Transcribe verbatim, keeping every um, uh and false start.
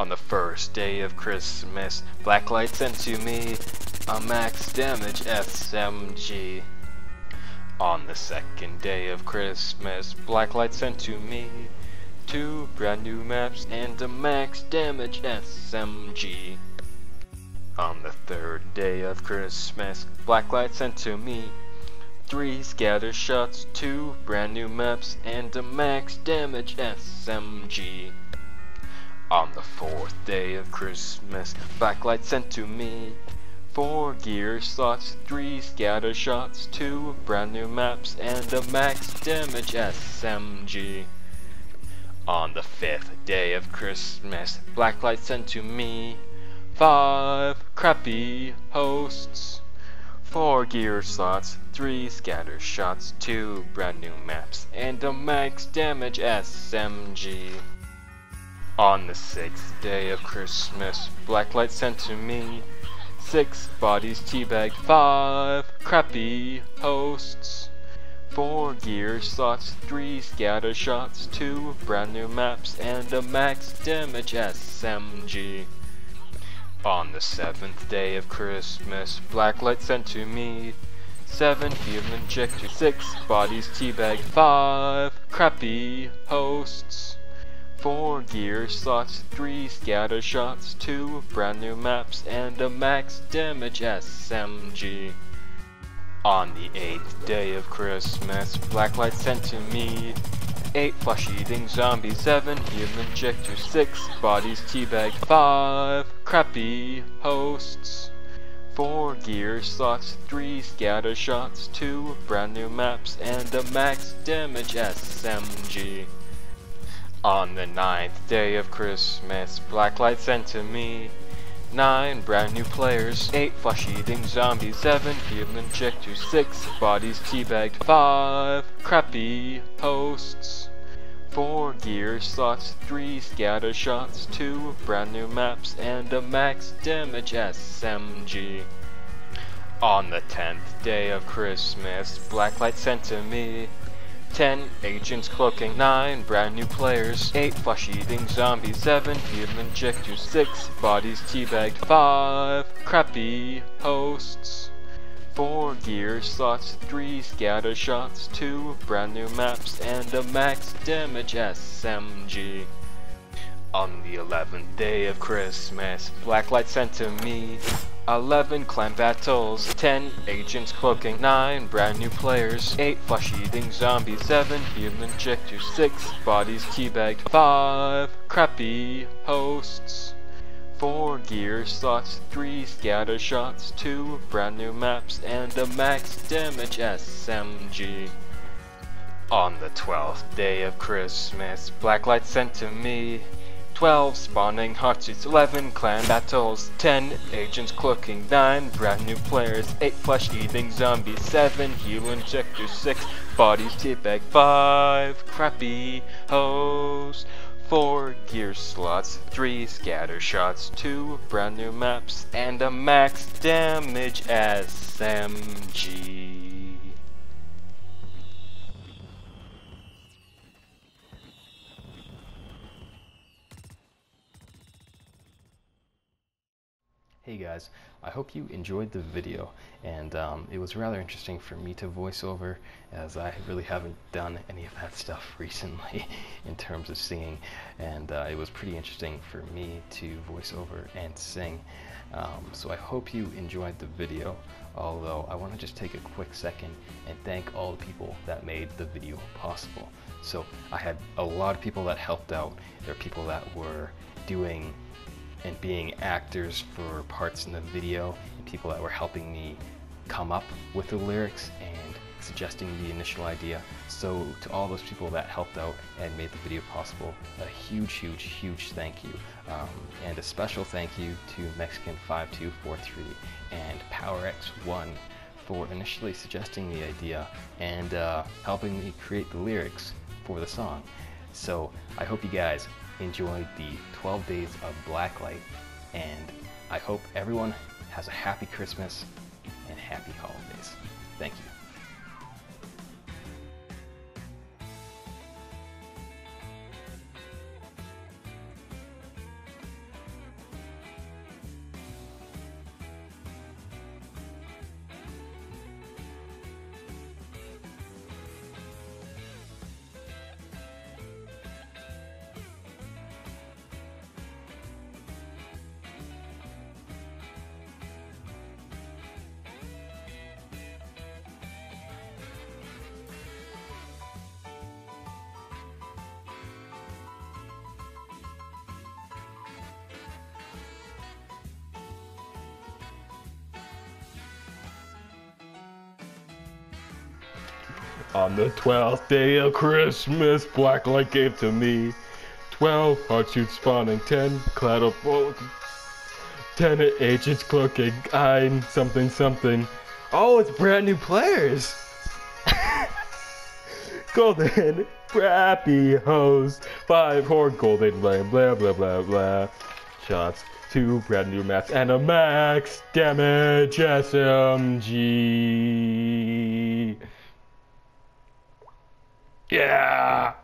On the first day of Christmas, Blacklight sent to me a max damage S M G. On the second day of Christmas, Blacklight sent to me two brand new maps and a max damage S M G. On the third day of Christmas, Blacklight sent to me three scatter shots, two brand new maps, and a max damage S M G. On the fourth day of Christmas, Blacklight sent to me four gear slots, three scatter shots, two brand new maps, and a max damage S M G. On the fifth day of Christmas, Blacklight sent to me five crappy hosts, four gear slots, three scatter shots, two brand new maps, and a max damage S M G. On the sixth day of Christmas, Blacklight sent to me six bodies teabagged, five crappy hosts, four gear slots, three scatter shots, two brand new maps, and a max damage S M G. On the seventh day of Christmas, Blacklight sent to me seven human injectors, six bodies teabagged, five crappy hosts, four gear slots, three scatter shots, two brand new maps, and a max damage S M G. On the eighth day of Christmas, Blacklight sent to me eight flesh-eating zombies, seven human injectors, six bodies teabagged, five crappy hosts, four gear slots, three scatter shots, two brand new maps, and a max damage S M G. On the ninth day of Christmas, Blacklight sent to me nine brand new players, eight flesh-eating zombies, seven human injectors, six bodies teabagged, five crappy hosts, four gear slots, three scatter shots, two brand new maps, and a max damage S M G. On the tenth day of Christmas, Blacklight sent to me ten agents cloaking, nine brand new players, eight flesh-eating zombies, seven human injectors, six bodies teabagged, five crappy hosts, four gear slots, three scatter shots, two brand new maps, and a max damage S M G. On the eleventh day of Christmas, Blacklight sent to me eleven clan battles, ten agents cloaking, nine brand new players, eight flesh-eating zombies, seven human injectors, six bodies teabagged, five crappy hosts, four gear slots, three scatter shots, two brand new maps, and a max damage S M G. On the twelfth day of Christmas, Blacklight sent to me twelve spawning hotsuits, eleven clan battles, ten agents cloaking, nine brand new players, eight flesh-eating zombies, seven heal injectors, six bodies teabag, five crappy hoes, four gear slots, three scatter shots, two brand new maps, and a max damage S M G. Hey guys, I hope you enjoyed the video, and um, it was rather interesting for me to voice over, as I really haven't done any of that stuff recently in terms of singing, and uh, it was pretty interesting for me to voice over and sing. Um, so I hope you enjoyed the video, although I want to just take a quick second and thank all the people that made the video possible. So I had a lot of people that helped out. There are people that were doing and being actors for parts in the video, and people that were helping me come up with the lyrics and suggesting the initial idea. So to all those people that helped out and made the video possible, a huge, huge, huge thank you. Um, and a special thank you to Mexican five two four three and PowerX one for initially suggesting the idea and uh, helping me create the lyrics for the song. So I hope you guys enjoyed the twelve days of Blacklight, and I hope everyone has a happy Christmas and happy holidays. Thank you. On the twelfth day of Christmas, Blacklight gave to me twelve heart shoots spawning, ten cloud of bolt, ten agents cloaking, nine something something. Oh, it's brand new players! Golden Brappy Hose, five horn golden lame, blah blah blah blah. Shots, two brand new maps, and a max damage S M G. Yeah!